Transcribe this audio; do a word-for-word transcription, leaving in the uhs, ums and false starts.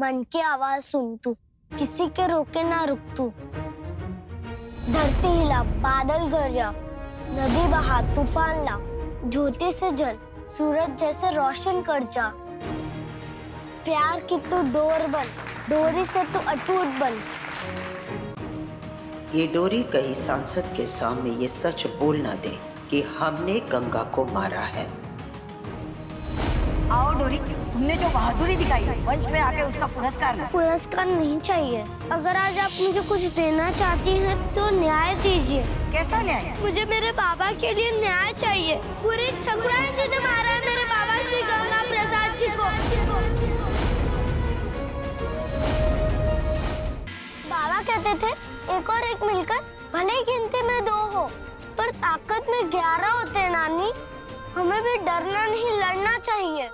मन की आवाज सुन तू, किसी के रोके ना रुक तू। धरती हिला, बादल गरजा, नदी बहा, तूफान ला, ज्योति से जल, सूरज जैसे रोशन कर जा। प्यार की तू डोर बन, डोरी से तू अटूट बन। ये डोरी कहीं सांसद के सामने ये सच बोल ना दे कि हमने गंगा को मारा है। आओ डोरी, तुमने जो बहादुरी दिखाई वंश में आके उसका पुरस्कार ना। पुरस्कार नहीं चाहिए। अगर आज आप मुझे कुछ देना चाहती हैं तो न्याय दीजिए। कैसा न्याय? मुझे मेरे बाबा के लिए न्याय चाहिए। पूरे ठकुरान जी ने मारा है मेरे बाबा जी गंगा प्रसाद जी को। बाबा कहते थे एक और एक मिलकर भले गिनती में दो हो पर ताकत में ग्यारह होते। नानी, हमें भी डरना नहीं, लड़ना चाहिए।